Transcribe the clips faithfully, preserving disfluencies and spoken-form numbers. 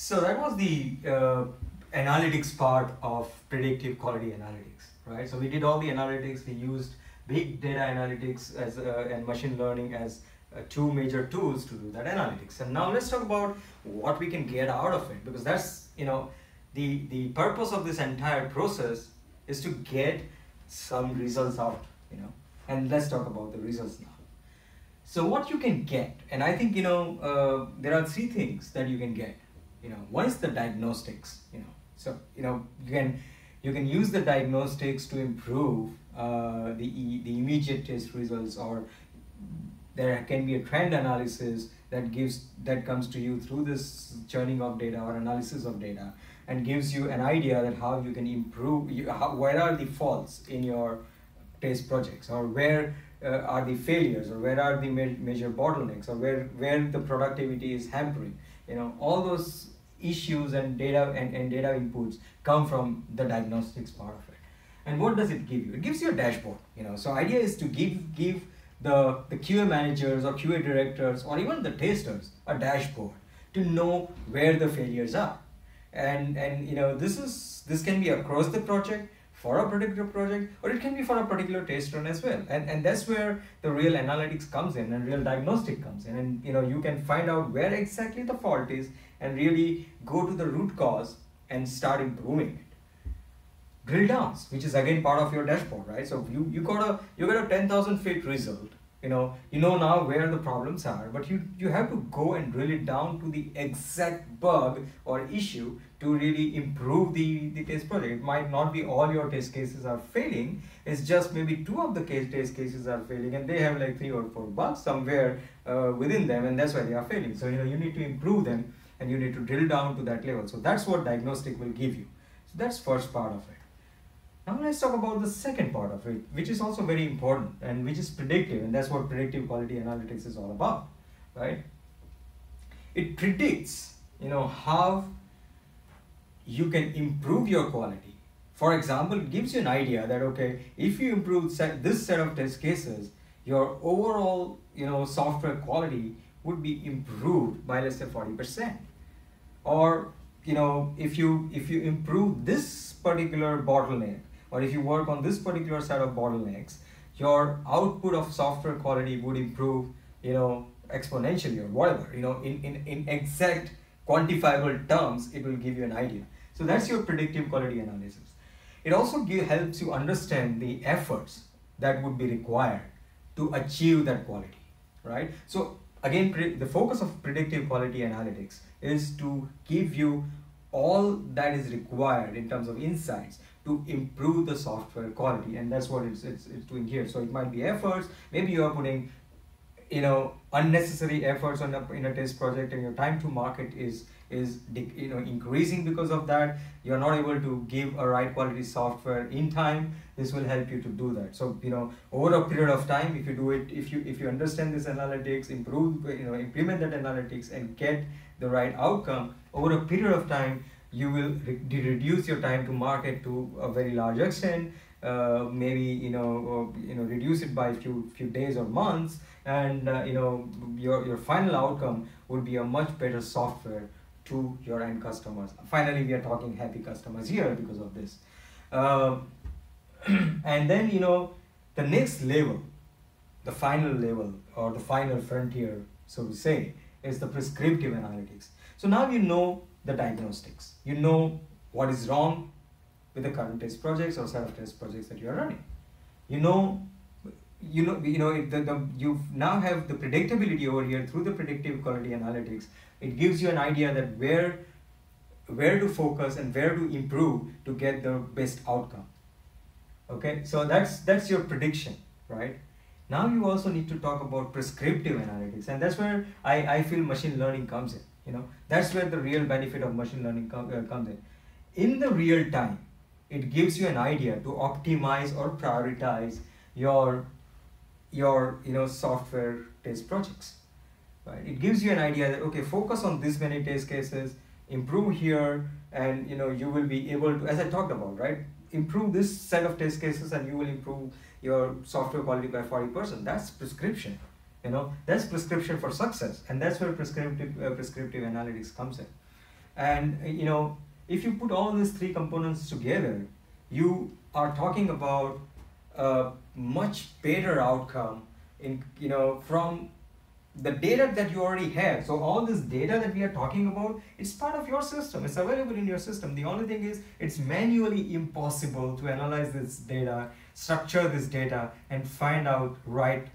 So that was the uh, analytics part of predictive quality analytics, right? So we did all the analytics. We used big data analytics as uh, and machine learning as uh, two major tools to do that analytics. And now let's talk about what we can get out of it, because that's, you know, the the purpose of this entire process is to get some results out, you know. And let's talk about the results now. So what you can get, and I think, you know, uh, there are three things that you can get. You know, one is the diagnostics, you know. So, you know, you can you can use the diagnostics to improve uh, the the immediate test results, or there can be a trend analysis that gives that comes to you through this churning of data or analysis of data, and gives you an idea that how you can improve, you, how, where are the faults in your test projects, or where uh, are the failures, or where are the major bottlenecks, or where where the productivity is hampering. You know, all those issues and data and, and data inputs come from the diagnostics part of it. And what does it give you? It gives you a dashboard, you know. So idea is to give give the, the Q A managers or Q A directors or even the testers a dashboard to know where the failures are. And and you know, this is this can be across the project, for a particular project, or it can be for a particular test run as well. And and that's where the real analytics comes in and real diagnostic comes in. And you know, you can find out where exactly the fault is and really go to the root cause and start improving it. Drill downs, which is again part of your dashboard, right? So you, you got a you got a ten thousand feet result. You know, you know now where the problems are, but you, you have to go and drill it down to the exact bug or issue to really improve the, the test project. It might not be all your test cases are failing, it's just maybe two of the case, test cases are failing, and they have like three or four bugs somewhere uh, within them, and that's why they are failing. So, you know, you need to improve them and you need to drill down to that level. So that's what diagnostic will give you. So that's first part of it. Now let's talk about the second part of it, which is also very important and which is predictive, and that's what predictive quality analytics is all about, right? It predicts, you know, how you can improve your quality. For example, it gives you an idea that, okay, if you improve set, this set of test cases, your overall, you know, software quality would be improved by, let's say, forty percent. Or, you know, if you, if you improve this particular bottleneck, or if you work on this particular set of bottlenecks, your output of software quality would improve, you know, exponentially or whatever, you know, in, in, in exact quantifiable terms, it will give you an idea. So that's your predictive quality analysis. It also give, helps you understand the efforts that would be required to achieve that quality, right? So again, the focus of predictive quality analytics is to give you all that is required in terms of insights to improve the software quality, and that's what it's, it's, it's doing here. So it might be efforts, maybe you are putting, you know, unnecessary efforts on a, in a test project, and your time to market is is you know, increasing because of that. You are not able to give a right quality software in time. This will help you to do that. So, you know, over a period of time, if you do it, if you if you understand this analytics, improve, you know, implement that analytics and get the right outcome, over a period of time, you will re reduce your time to market to a very large extent. Uh, maybe, you know, uh, you know, reduce it by a few few days or months, and uh, you know, your your final outcome would be a much better software to your end customers. Finally, we are talking happy customers here because of this. Uh, and then, you know, the next level, the final level or the final frontier, so to say, is the prescriptive analytics. So now you know the diagnostics, you know what is wrong with the current test projects or set of test projects that you are running. You know, you know, you know, the, the, you now have the predictability over here through the predictive quality analytics. It gives you an idea that where, where to focus and where to improve to get the best outcome. Okay, so that's that's your prediction, right? Now you also need to talk about prescriptive analytics, and that's where I, I feel machine learning comes in. You know, that's where the real benefit of machine learning com uh, comes in. In the real time, it gives you an idea to optimize or prioritize your your you know, software test projects, right? It gives you an idea that, okay, focus on this many test cases, improve here, and you know, you will be able to, as I talked about, right, improve this set of test cases and you will improve your software quality by forty percent. That's prescription, you know, that's prescription for success, and that's where prescriptive uh, prescriptive analytics comes in. And you know, if you put all these three components together, you are talking about a much better outcome in, you know, from the data that you already have. So all this data that we are talking about, it's part of your system, it's available in your system. The only thing is, it's manually impossible to analyze this data, structure this data, and find out right,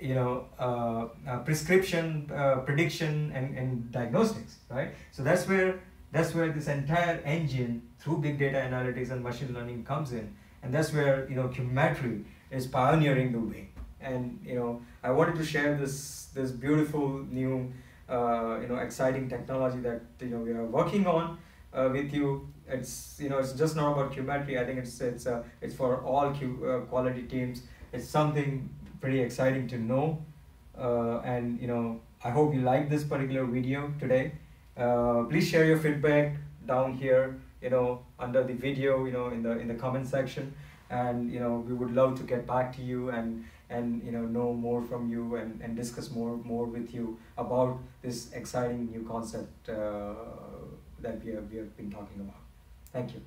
you know, uh, uh, prescription, uh, prediction, and, and diagnostics, right? So that's where, that's where this entire engine through big data analytics and machine learning comes in. And that's where, you know, QMetry is pioneering the way. And, you know, I wanted to share this, this beautiful new, uh, you know, exciting technology that, you know, we are working on uh, with you. It's, you know, it's just not about QMetry. I think it's, it's, uh, it's for all Q, uh, quality teams. It's something pretty exciting to know. Uh, and, you know, I hope you like this particular video today. Uh, please share your feedback down here, you know, under the video, you know, in the, in the comment section. And, you know, we would love to get back to you and, and you know, know more from you and, and discuss more, more with you about this exciting new concept uh, that we have, we have been talking about. Thank you.